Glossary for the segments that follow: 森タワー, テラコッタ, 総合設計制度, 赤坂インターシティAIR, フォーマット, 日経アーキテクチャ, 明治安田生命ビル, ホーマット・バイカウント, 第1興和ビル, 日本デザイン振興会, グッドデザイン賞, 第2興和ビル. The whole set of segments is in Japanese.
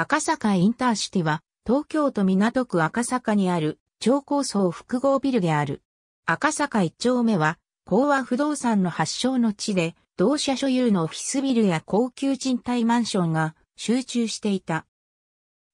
赤坂インターシティは、東京都港区赤坂にある超高層複合ビルである。赤坂1丁目は、興和不動産の発祥の地で、同社所有のオフィスビルや高級賃貸マンションが集中していた。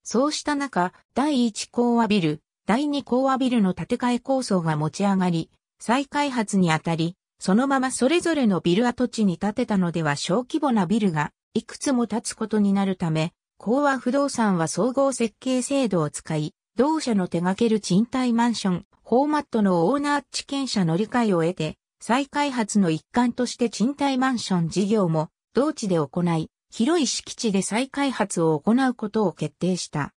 そうした中、第1興和ビル、第2興和ビルの建て替え構想が持ち上がり、再開発にあたり、そのままそれぞれのビル跡地に建てたのでは小規模なビルがいくつも建つことになるため、興和不動産は総合設計制度を使い、同社の手掛ける賃貸マンション、フォーマットのオーナー地権者の理解を得て、再開発の一環として賃貸マンション事業も同地で行い、広い敷地で再開発を行うことを決定した。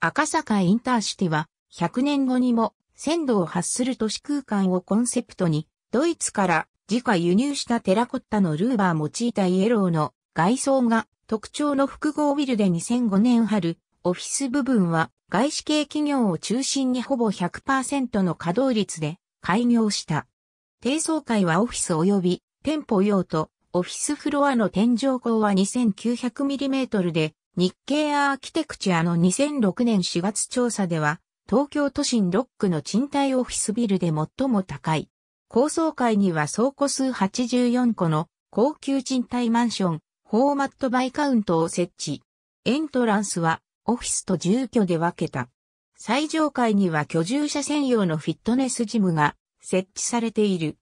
赤坂インターシティは、100年後にも鮮度を発する都市空間をコンセプトに、ドイツから自家輸入したテラコッタのルーバー用いたイエローの外装が、特徴の複合ビルで2005年春、オフィス部分は外資系企業を中心にほぼ 100% の稼働率で開業した。低層階はオフィス及び店舗用途、オフィスフロアの天井高は 2900mm で、日経アーキテクチャの2006年4月調査では、東京都心6区の賃貸オフィスビルで最も高い。高層階には総戸数84戸の高級賃貸マンション、フォーマットバイカウントを設置。エントランスはオフィスと住居で分けた。最上階には居住者専用のフィットネスジムが設置されている。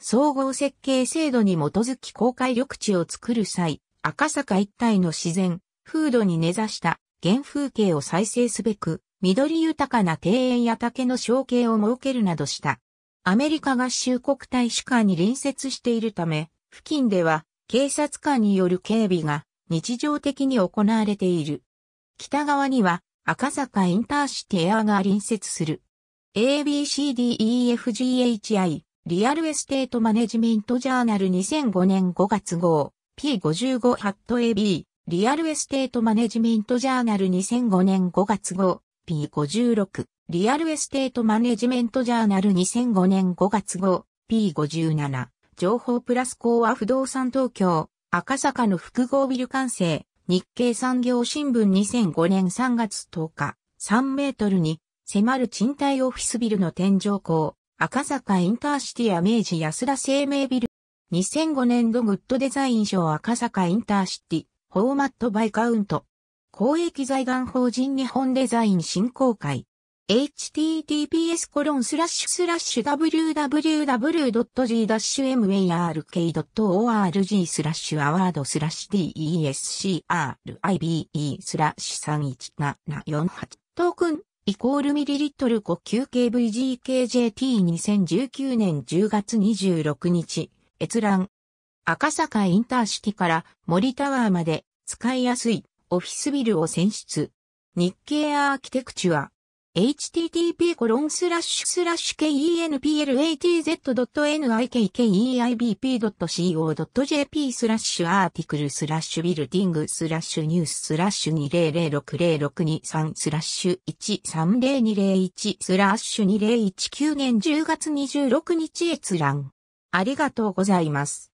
総合設計制度に基づき公開緑地を作る際、赤坂一帯の自然、風土に根ざした原風景を再生すべく、緑豊かな庭園や竹の小径を設けるなどした。アメリカ合衆国大使館に隣接しているため、付近では、警察官による警備が日常的に行われている。北側には赤坂インターシティエアが隣接する。ABCDEFGHI リアルエステートマネジメントジャーナル2005年5月号 P55-AB リアルエステートマネジメントジャーナル2005年5月号 P56 リアルエステートマネジメントジャーナル2005年5月号 P57情報プラス興和不動産東京、赤坂の複合ビル完成、日経産業新聞2005年3月10日、3メートルに迫る賃貸オフィスビルの天井高、赤坂インターシティや明治安田生命ビル。2005年度グッドデザイン賞赤坂インターシティ、フォーマットバイカウント。公益財団法人日本デザイン振興会。https://www.g-mark.org/awards/describe/317448 トークン=ミリリットル 5QKVGKJT2019 年10月26日閲覧赤坂インターシティから森タワーまで使いやすいオフィスビルを選出日経アーキテクチュアhttp://keibp.co.jp/article/ビルディング/ニュース/20060203/1302001/2019年10月26日閲覧。ありがとうございます。